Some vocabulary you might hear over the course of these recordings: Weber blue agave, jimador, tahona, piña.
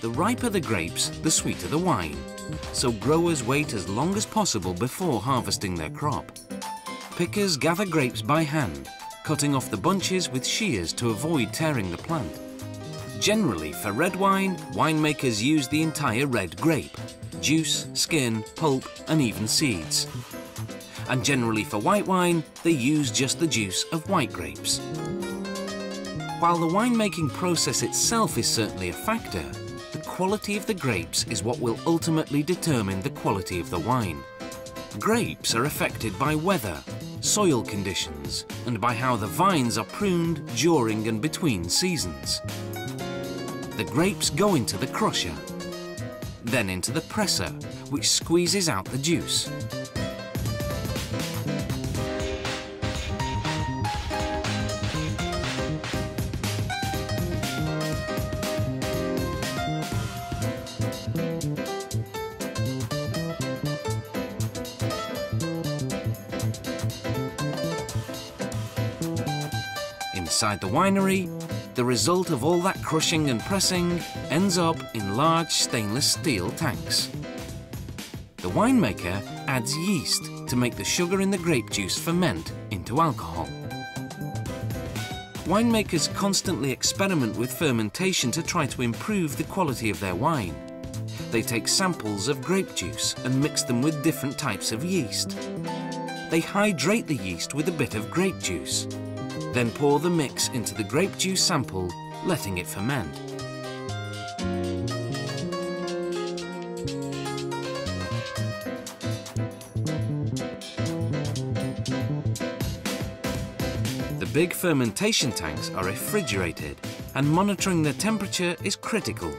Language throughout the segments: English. The riper the grapes, the sweeter the wine. So growers wait as long as possible before harvesting their crop. Pickers gather grapes by hand, cutting off the bunches with shears to avoid tearing the plant. Generally, for red wine, winemakers use the entire red grape, juice, skin, pulp, and even seeds. And generally for white wine, they use just the juice of white grapes. While the winemaking process itself is certainly a factor, the quality of the grapes is what will ultimately determine the quality of the wine. Grapes are affected by weather, soil conditions, and by how the vines are pruned during and between seasons. The grapes go into the crusher, then into the presser, which squeezes out the juice. Inside the winery, the result of all that crushing and pressing ends up in large stainless steel tanks. The winemaker adds yeast to make the sugar in the grape juice ferment into alcohol. Winemakers constantly experiment with fermentation to try to improve the quality of their wine. They take samples of grape juice and mix them with different types of yeast. They hydrate the yeast with a bit of grape juice. Then pour the mix into the grape juice sample, letting it ferment. The big fermentation tanks are refrigerated, and monitoring their temperature is critical.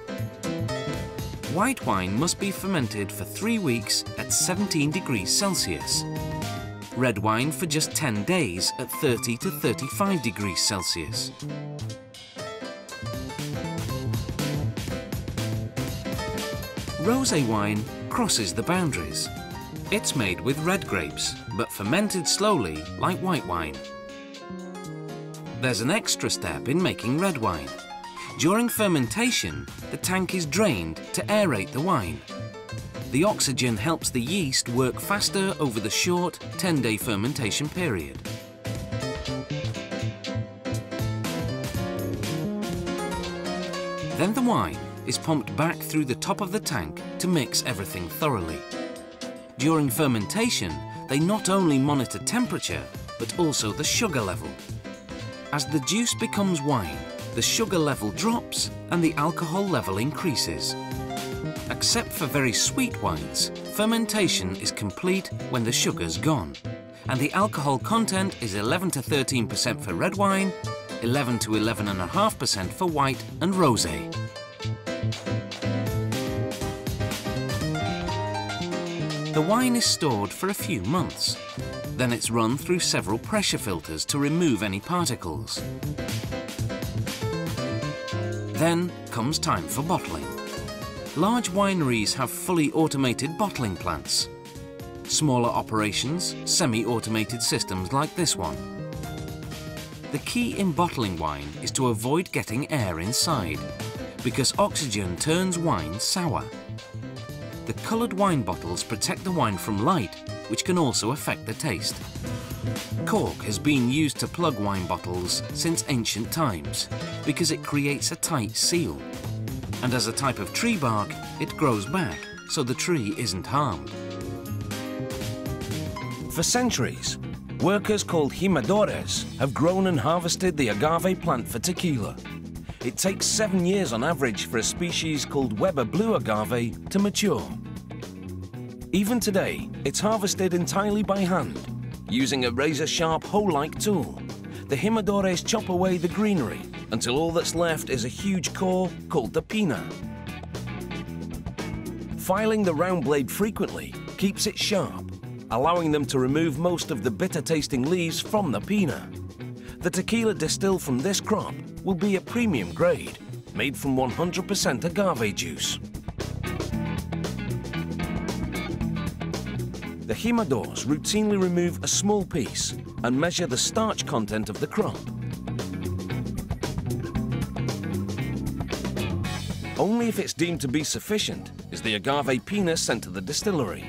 White wine must be fermented for 3 weeks at 17 degrees Celsius. Red wine for just 10 days at 30 to 35 degrees Celsius. Rosé wine crosses the boundaries. It's made with red grapes, but fermented slowly like white wine. There's an extra step in making red wine. During fermentation, the tank is drained to aerate the wine. The oxygen helps the yeast work faster over the short 10-day fermentation period. Then the wine is pumped back through the top of the tank to mix everything thoroughly. During fermentation, they not only monitor temperature, but also the sugar level. As the juice becomes wine, the sugar level drops and the alcohol level increases. Except for very sweet wines, fermentation is complete when the sugar's gone, and the alcohol content is 11 to 13% for red wine, 11 to 11.5% for white and rosé. The wine is stored for a few months. Then it's run through several pressure filters to remove any particles. Then comes time for bottling. Large wineries have fully automated bottling plants. Smaller operations, semi-automated systems like this one. The key in bottling wine is to avoid getting air inside, because oxygen turns wine sour. The coloured wine bottles protect the wine from light, which can also affect the taste. Cork has been used to plug wine bottles since ancient times, because it creates a tight seal. And as a type of tree bark, it grows back, so the tree isn't harmed. For centuries, workers called jimadores have grown and harvested the agave plant for tequila. It takes 7 years on average for a species called Weber blue agave to mature. Even today, it's harvested entirely by hand, using a razor-sharp hoe-like tool. The jimadores chop away the greenery until all that's left is a huge core called the piña. Filing the round blade frequently keeps it sharp, allowing them to remove most of the bitter-tasting leaves from the piña. The tequila distilled from this crop will be a premium grade, made from 100% agave juice. The jimadores routinely remove a small piece and measure the starch content of the crop. Only if it's deemed to be sufficient is the agave piña sent to the distillery.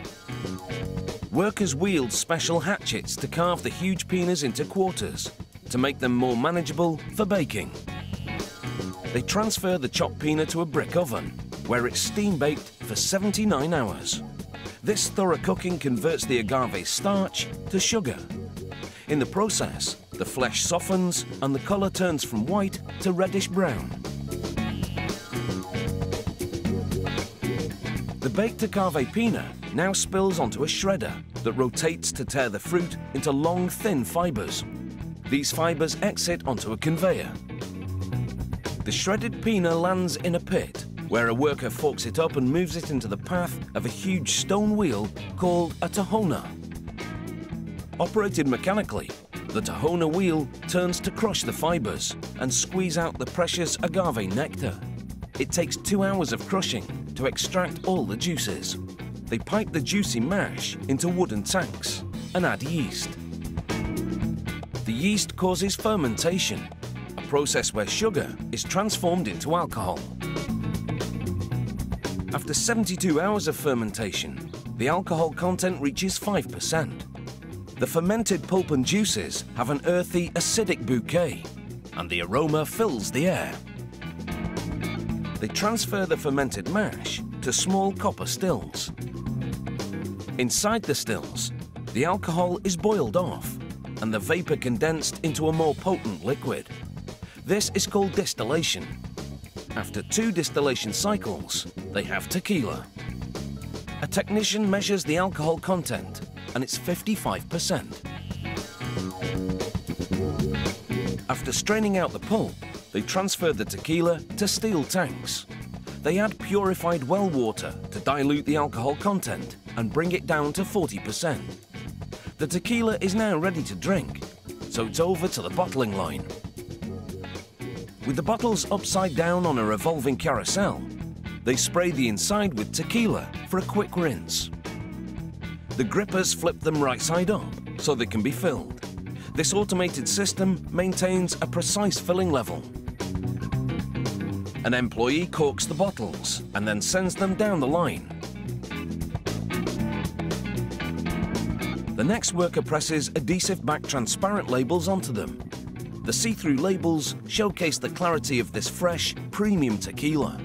Workers wield special hatchets to carve the huge piñas into quarters to make them more manageable for baking. They transfer the chopped piña to a brick oven where it's steam-baked for 79 hours. This thorough cooking converts the agave's starch to sugar. In the process, the flesh softens and the colour turns from white to reddish-brown. The baked agave piña now spills onto a shredder that rotates to tear the fruit into long, thin fibres. These fibres exit onto a conveyor. The shredded piña lands in a pit where a worker forks it up and moves it into the path of a huge stone wheel called a tahona. Operated mechanically, the tahona wheel turns to crush the fibres and squeeze out the precious agave nectar. It takes 2 hours of crushing to extract all the juices. They pipe the juicy mash into wooden tanks and add yeast. The yeast causes fermentation, a process where sugar is transformed into alcohol. After 72 hours of fermentation, the alcohol content reaches 5%. The fermented pulp and juices have an earthy, acidic bouquet, and the aroma fills the air. They transfer the fermented mash to small copper stills. Inside the stills, the alcohol is boiled off and the vapor condensed into a more potent liquid. This is called distillation. After 2 distillation cycles, they have tequila. A technician measures the alcohol content and it's 55%. After straining out the pulp, they transfer the tequila to steel tanks. They add purified well water to dilute the alcohol content and bring it down to 40%. The tequila is now ready to drink, so it's over to the bottling line. With the bottles upside down on a revolving carousel, they spray the inside with tequila for a quick rinse. The grippers flip them right side up so they can be filled. This automated system maintains a precise filling level. An employee corks the bottles and then sends them down the line. The next worker presses adhesive back transparent labels onto them. The see-through labels showcase the clarity of this fresh, premium tequila.